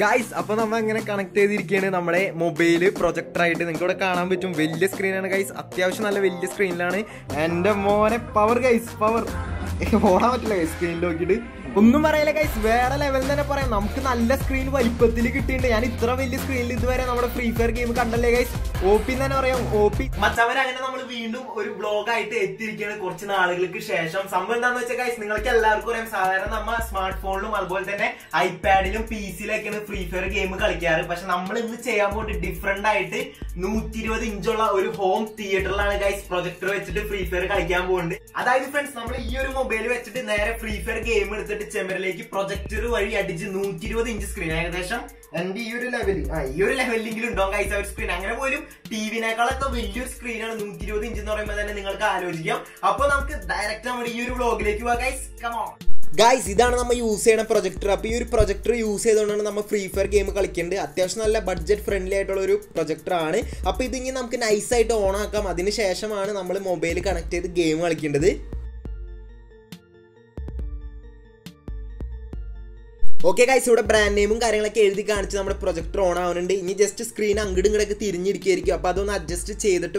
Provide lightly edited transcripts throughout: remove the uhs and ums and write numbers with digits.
Guys, अपन हम अंगने connect है दिल के ने नम्बरे मोबाइले प्रोजेक्टर आइटे निकोड़ा कानाम बिचुम वेल्ले स्क्रीन है ना guys अत्यावश्य नाले वेल्ले स्क्रीन लाने एंड मोहने पावर guys पावर एक होड़ा मचला guys स्क्रीन लोगी डे उन्नु मरे ले guys वेरा लेवल देने पर है नमक नाले स्क्रीन वाली पतली की टीन यानी इतना वेल्ले स्क्रीन लिद्ध वेरे नम्बरे फ्री फायर गेम कांडल ले guys ओपी देने और यंग ओपी मच्छा मेरा अंगने नम्बरे वीडियो एक ब्लॉग आइटे दिल के ने कोर्चना आलगल की शेषम संबंधान वैसे guys निगल के लार को हम साधारण नम्मा स्मार्टफोन लो माल बोलते हैं आईपैड लो पीसी ले के Free Fire game കളിക്കാറ് പക്ഷെ നമ്മൾ ഇന്ന് ചെയ്യാൻ പോയിട്ട് ഡിഫറന്റ് ആയിട്ട് 120 ഇഞ്ചുള്ള ഒരു ഹോം തിയേറ്ററിലാണ് ഗയ്സ് പ്രൊജക്ടർ വെച്ചിട്ട് Free Fire കളിക്കാൻ പോകുന്നത് അതായത് ഫ്രണ്ട്സ് നമ്മൾ ഈ ഒരു മൊബൈൽ വെച്ചിട്ട് നേരെ Free Fire game എടുത്തിട്ട് ചെമരലേക്ക് പ്രൊജക്ടർ വഴി അടിച്ച് 120 ഇഞ്ച് സ്ക്രീൻ ഏകദേശം എൻഡി ഈ ഒരു ലെവൽ ഈ ഒരു ലെവലിലെങ്കിലും ഉണ്ടോ ഗയ്സ് ആ ഒരു സ്ക്രീൻ അങ്ങനെ പോലും ടിവിനേക്കാളൊക്കെ വലിയൊരു സ്ക്രീനാണ് 120 ഇഞ്ച് എന്ന് പറയുമ്പോൾ തന്നെ നിങ്ങൾക്ക് ആലോചിക്കാം അപ്പോൾ നമുക്ക് ഡയറക്റ്റ് നമ്മുടെ ഈ ഒരു വ്ലോഗിലേക്ക് പോവാം guys come on Guys, this is we use a projector. If you projector, use a free fire game. It's a budget friendly projector. Now, we have a nice site on our mobile connected game. Okay, guys, so brand name and the projector on just screen and adjust the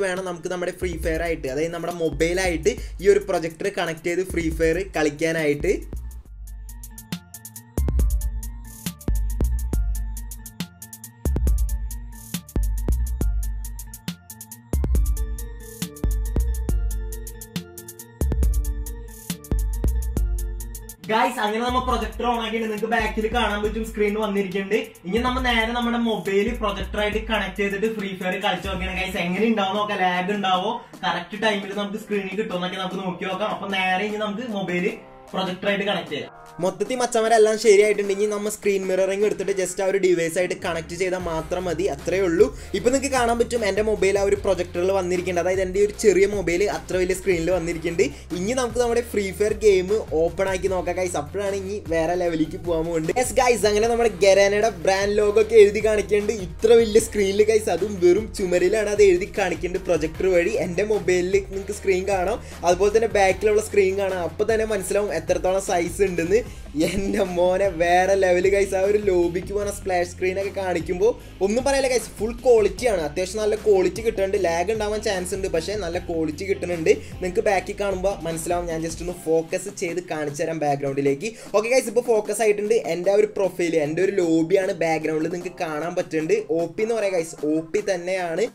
free fire. Our mobile your projector connected free fire. Guys, I'm going to projector on again and back to the screen on the day. In the mobile projector connected to Free Fire culture. Guys, I'm going down lag and correct time on the screen. Mobile projector connected. Motati Machamara share identity number screen mirroring or just our device connected to the Matra Madi Atreolu. Ipanakana between and a mobile our projector on the Kanda than the Cherry Mobile Atrail screen on the Kindi. Inyan Free Fire game open Ikinoka guys up running where I level Puamundi. Yes, guys, I'm gonna get another brand logo Kanakendi, Itravil screen like I Sadum Burum, Chumarilla, the Kanakind projector ready and a mobile screen Gana. I'll put in a backlog screen Gana, up than a Manslum at the size and then. Yenda Mona where a level guys are lobby on a splash screen like a carnicimbo. Umparella guys full quality and attentional quality turned lag and down chance in the passion and a quality turned day. Then back Mansalam and just to focus the carniture and background. Okay, guys, focus item the end our profile and your lobby and a background than the carnam but tender open or guys opit and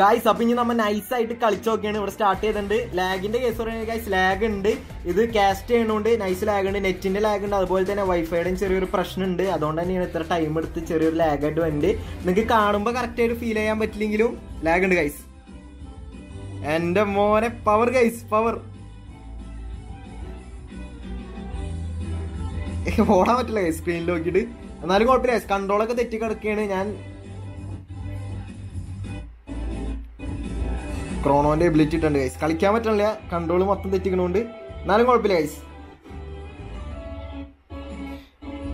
guys, opinion on nice site culture can start and lag in the case guys lag and day either cast and day nice lag and net in the lag and other than a Wi-Fi and cherry pressure day. I don't any other time but the cherry lag at one day. Make a caramba character feel I am battling you lag and guys and more power guys power. What about like screen look it is another go press controller the ticket canning and Chrono and Blitz it and guys. Kalikamatala, control of the chicken only. None more place.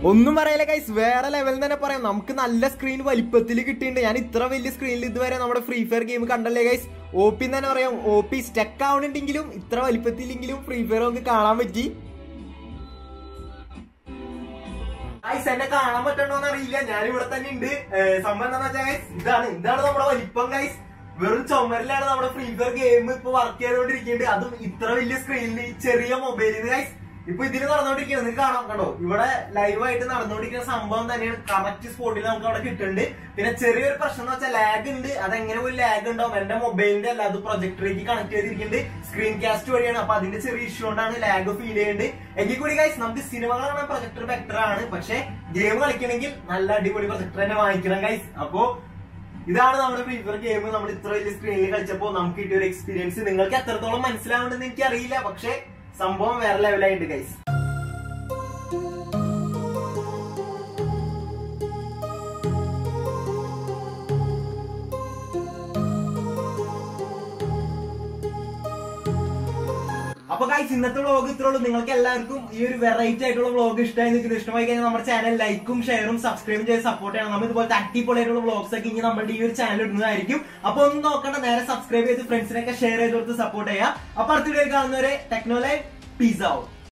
Unnumarella guys, where a level than a paranamkan, screen while Patilic in the Anitra screen lid where another free fair game control guys. Open and OP stack down and tingilum, Itra Patilingilum, free fair on the Kalamagi. I send a Kalamat on a region, Yarivatan in the Samana guys. Done, done, guys. We are going to free fire game. We are going to screen. Guys, now we are going to live item. We are This is our free fire game. We have a screen. We have a experience. We have a guys, in the vlog, throw the Ningle, you variety of vlogish time, the Christian, our channel, like, share, subscribe, support, and number about active vlogs, like in your channel. Upon the subscribe, friends, share, support. Apart from the Technolife, peace out.